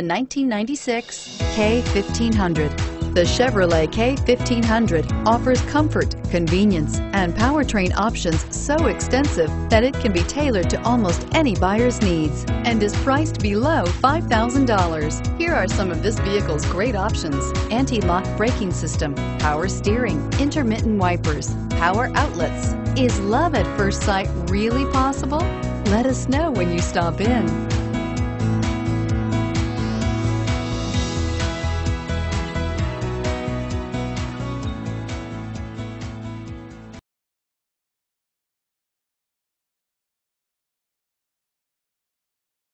The 1996 K1500. The Chevrolet K1500 offers comfort, convenience, and powertrain options so extensive that it can be tailored to almost any buyer's needs and is priced below $5,000. Here are some of this vehicle's great options: anti-lock braking system, power steering, intermittent wipers, power outlets. Is love at first sight really possible? Let us know when you stop in.